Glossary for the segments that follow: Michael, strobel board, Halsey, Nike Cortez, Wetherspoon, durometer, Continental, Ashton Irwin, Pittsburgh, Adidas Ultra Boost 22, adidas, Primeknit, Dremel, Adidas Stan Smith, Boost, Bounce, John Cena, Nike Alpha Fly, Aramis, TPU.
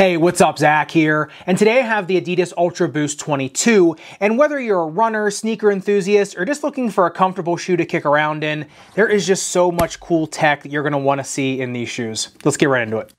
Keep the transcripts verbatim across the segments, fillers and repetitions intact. Hey, what's up? Zach here, and today I have the Adidas Ultra Boost twenty-two, and whether you're a runner, sneaker enthusiast, or just looking for a comfortable shoe to kick around in, there is just so much cool tech that you're going to want to see in these shoes. Let's get right into it.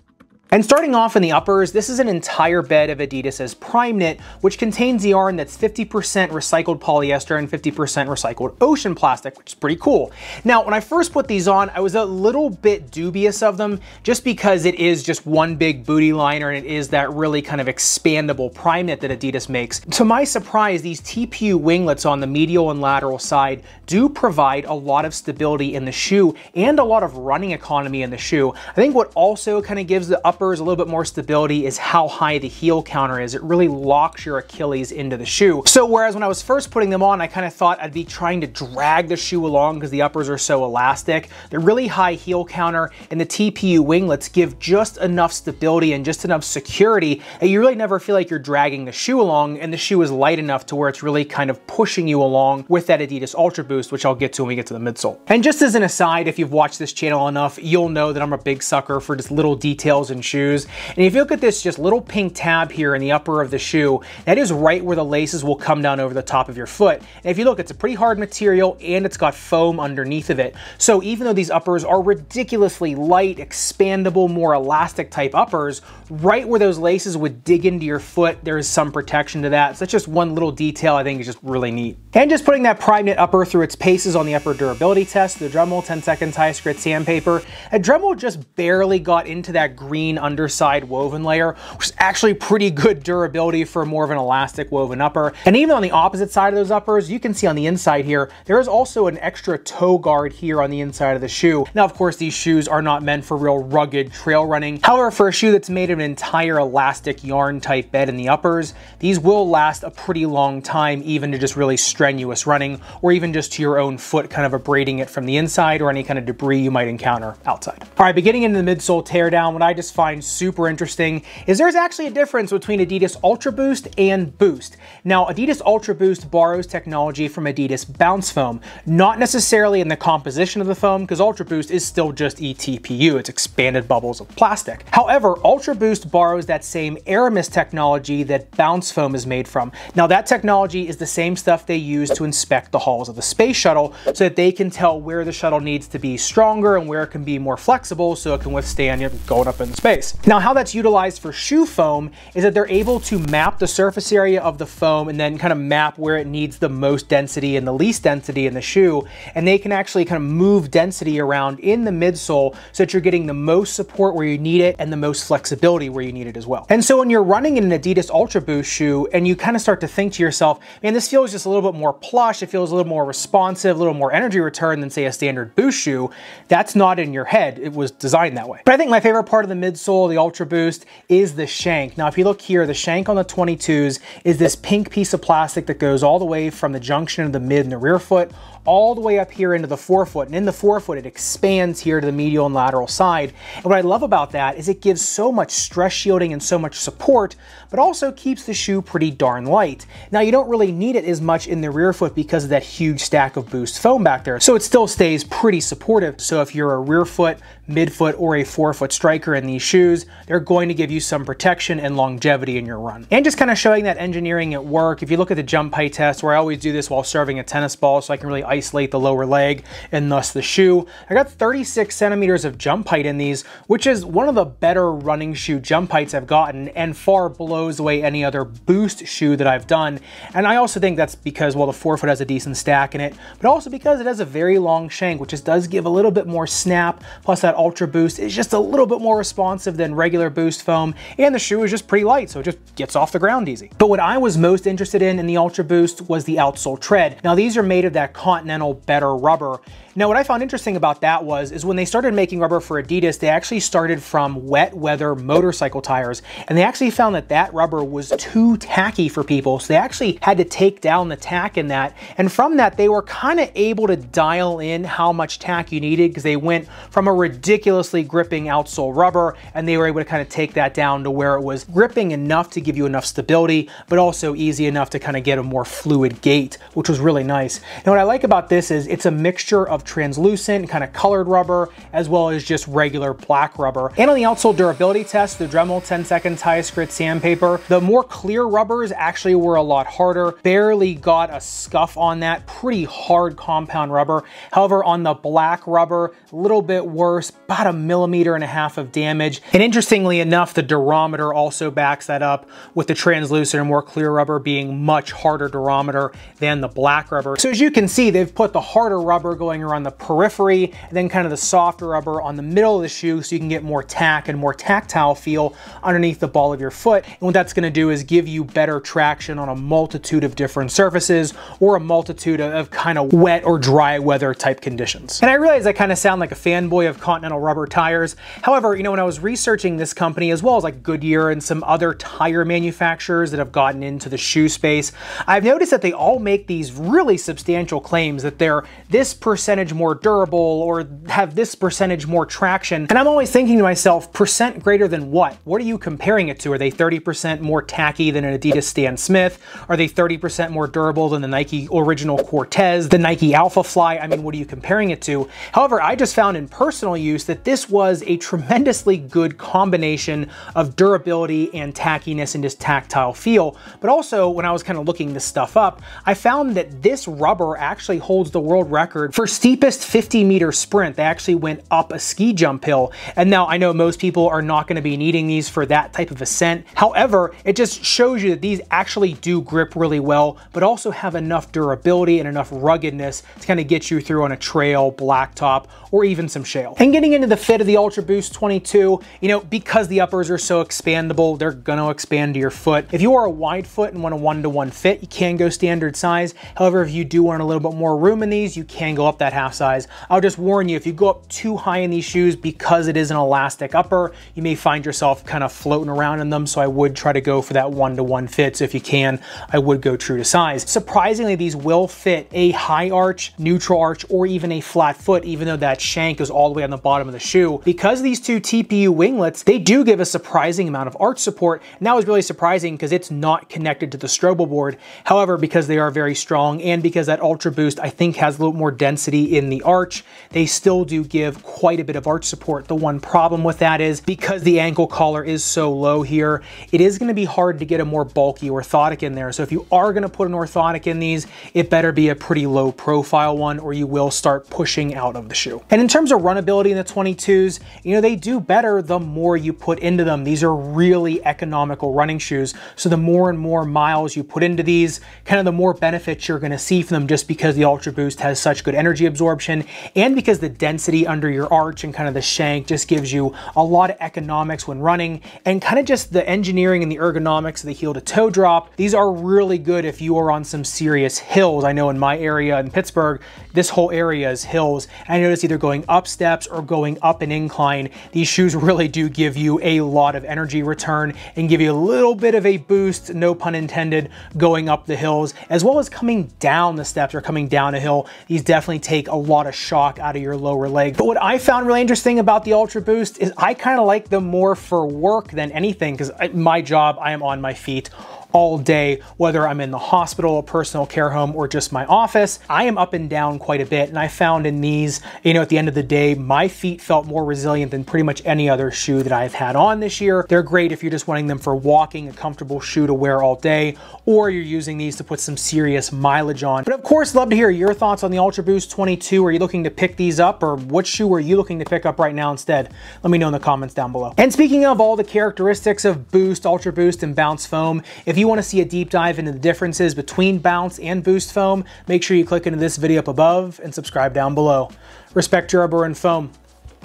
And starting off in the uppers, this is an entire bed of Adidas's Primeknit, which contains the yarn that's fifty percent recycled polyester and fifty percent recycled ocean plastic, which is pretty cool. Now, when I first put these on, I was a little bit dubious of them just because it is just one big booty liner and it is that really kind of expandable Primeknit that Adidas makes. To my surprise, these T P U winglets on the medial and lateral side do provide a lot of stability in the shoe and a lot of running economy in the shoe. I think what also kind of gives the upper a little bit more stability is how high the heel counter is. It really locks your Achilles into the shoe. So whereas when I was first putting them on, I kind of thought I'd be trying to drag the shoe along because the uppers are so elastic, the really high heel counter and the T P U winglets give just enough stability and just enough security that you really never feel like you're dragging the shoe along, and the shoe is light enough to where it's really kind of pushing you along with that Adidas Ultra Boost, which I'll get to when we get to the midsole. And just as an aside, if you've watched this channel enough, you'll know that I'm a big sucker for just little details and shoes. And if you look at this just little pink tab here in the upper of the shoe, that is right where the laces will come down over the top of your foot. And if you look, it's a pretty hard material and it's got foam underneath of it. So even though these uppers are ridiculously light, expandable, more elastic type uppers, right where those laces would dig into your foot, there is some protection to that. So that's just one little detail I think is just really neat. And just putting that Primeknit upper through its paces on the upper durability test, the Dremel ten seconds high grit sandpaper, a Dremel just barely got into that green underside woven layer, which is actually pretty good durability for more of an elastic woven upper. And even on the opposite side of those uppers, you can see on the inside here, there is also an extra toe guard here on the inside of the shoe. Now, of course, these shoes are not meant for real rugged trail running. However, for a shoe that's made of an entire elastic yarn type bed in the uppers, these will last a pretty long time, even to just really strenuous running, or even just to your own foot kind of abrading it from the inside or any kind of debris you might encounter outside. All right, but getting into the midsole teardown, what I just find super interesting is there's actually a difference between Adidas Ultra Boost and Boost. Now, Adidas Ultra Boost borrows technology from Adidas Bounce Foam, not necessarily in the composition of the foam, because Ultra Boost is still just E T P U, it's expanded bubbles of plastic. However, Ultra Boost borrows that same Aramis technology that Bounce Foam is made from. Now, that technology is the same stuff they use to inspect the hulls of the space shuttle so that they can tell where the shuttle needs to be stronger and where it can be more flexible so it can withstand it going up in space. Now, how that's utilized for shoe foam is that they're able to map the surface area of the foam and then kind of map where it needs the most density and the least density in the shoe. And they can actually kind of move density around in the midsole so that you're getting the most support where you need it and the most flexibility where you need it as well. And so when you're running in an Adidas Ultra Boost shoe and you kind of start to think to yourself, man, this feels just a little bit more plush. It feels a little more responsive, a little more energy return than say a standard Boost shoe. That's not in your head. It was designed that way. But I think my favorite part of the midsole, the Ultra Boost, is the shank. Now, if you look here, the shank on the twenty-twos is this pink piece of plastic that goes all the way from the junction of the mid and the rear foot all the way up here into the forefoot. And in the forefoot, it expands here to the medial and lateral side. And what I love about that is it gives so much stress shielding and so much support, but also keeps the shoe pretty darn light. Now, you don't really need it as much in the rear foot because of that huge stack of Boost foam back there. So it still stays pretty supportive. So if you're a rear foot, midfoot, or a forefoot striker in these shoes, they're going to give you some protection and longevity in your run. And just kind of showing that engineering at work, if you look at the jump height test, where I always do this while serving a tennis ball so I can really isolate the lower leg and thus the shoe. I got thirty-six centimeters of jump height in these, which is one of the better running shoe jump heights I've gotten and far blows away any other Boost shoe that I've done. And I also think that's because, well, the forefoot has a decent stack in it, but also because it has a very long shank, which just does give a little bit more snap. Plus that Ultra Boost is just a little bit more responsive than regular Boost foam, and the shoe is just pretty light, so it just gets off the ground easy. But what I was most interested in in the Ultra Boost was the outsole tread. Now, these are made of that cotton Continental better rubber. Now, what I found interesting about that was, is when they started making rubber for Adidas, they actually started from wet weather motorcycle tires, and they actually found that that rubber was too tacky for people. So they actually had to take down the tack in that. And from that, they were kind of able to dial in how much tack you needed because they went from a ridiculously gripping outsole rubber and they were able to kind of take that down to where it was gripping enough to give you enough stability, but also easy enough to kind of get a more fluid gait, which was really nice. Now, what I like about this is it's a mixture of translucent, kind of colored rubber, as well as just regular black rubber. And on the outsole durability test, the Dremel ten seconds highest grit sandpaper, the more clear rubbers actually were a lot harder, barely got a scuff on that, pretty hard compound rubber. However, on the black rubber, a little bit worse, about a millimeter and a half of damage. And interestingly enough, the durometer also backs that up, with the translucent and more clear rubber being much harder durometer than the black rubber. So as you can see, they've put the harder rubber going around the periphery, and then kind of the softer rubber on the middle of the shoe so you can get more tack and more tactile feel underneath the ball of your foot. And what that's gonna do is give you better traction on a multitude of different surfaces or a multitude of, of kind of wet or dry weather type conditions. And I realize I kind of sound like a fanboy of Continental rubber tires. However, you know, when I was researching this company, as well as like Goodyear and some other tire manufacturers that have gotten into the shoe space, I've noticed that they all make these really substantial claims that they're this percentage more durable or have this percentage more traction. And I'm always thinking to myself, percent greater than what? What are you comparing it to? Are they thirty percent more tacky than an Adidas Stan Smith? Are they thirty percent more durable than the Nike original Cortez, the Nike Alpha Fly? I mean, what are you comparing it to? However, I just found in personal use that this was a tremendously good combination of durability and tackiness and just tactile feel. But also, when I was kind of looking this stuff up, I found that this rubber actually holds the world record for steepest fifty meter sprint. They actually went up a ski jump hill. And now I know most people are not going to be needing these for that type of ascent. However, it just shows you that these actually do grip really well, but also have enough durability and enough ruggedness to kind of get you through on a trail, blacktop, or even some shale. And getting into the fit of the Ultra Boost twenty-two, you know, because the uppers are so expandable, they're gonna expand to your foot. If you are a wide foot and want a one-to-one fit, you can go standard size. However, if you do want a little bit more room in these, you can go up that half size. I'll just warn you, if you go up too high in these shoes, because it is an elastic upper, you may find yourself kind of floating around in them. So I would try to go for that one-to-one fit. So if you can, I would go true to size. Surprisingly, these will fit a high arch, neutral arch, or even a flat foot, even though that shank is all the way on the bottom of the shoe. Because these two T P U winglets, they do give a surprising amount of arch support. And that was really surprising because it's not connected to the strobel board. However, because they are very strong and because that Ultra Boost, I think, has a little more density in the arch, they still do give quite a bit of arch support. The one problem with that is because the ankle collar is so low here, it is going to be hard to get a more bulky orthotic in there. So if you are going to put an orthotic in these, it better be a pretty low profile one, or you will start pushing out of the shoe. And in terms of runability in the twenty-twos, you know, they do better the more you put into them. These are really economical running shoes. So the more and more miles you put into these, kind of the more benefits you're going to see from them, just because the Ultra Boost has such good energy absorption and because the density under your arch and kind of the shank just gives you a lot of economics when running, and kind of just the engineering and the ergonomics of the heel to toe drop. These are really good if you are on some serious hills. I know in my area in Pittsburgh, this whole area is hills. And I noticed either going up steps or going up an incline, these shoes really do give you a lot of energy return and give you a little bit of a boost, no pun intended, going up the hills, as well as coming down the steps or coming down a hill. These definitely take a lot of shock out of your lower leg. But what I found really interesting about the Ultra Boost is I kind of like them more for work than anything, because my job, I am on my feet all day, whether I'm in the hospital, a personal care home, or just my office. I am up and down quite a bit. And I found in these, you know, at the end of the day, my feet felt more resilient than pretty much any other shoe that I've had on this year. They're great if you're just wanting them for walking, a comfortable shoe to wear all day, or you're using these to put some serious mileage on. But of course, love to hear your thoughts on the Ultra Boost twenty-two. Are you looking to pick these up, or what shoe are you looking to pick up right now instead? Let me know in the comments down below. And speaking of all the characteristics of Boost, Ultra Boost, and Bounce Foam, if you you want to see a deep dive into the differences between Bounce and Boost foam, make sure you click into this video up above and subscribe down below. Respect your rubber and foam.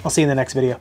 I'll see you in the next video.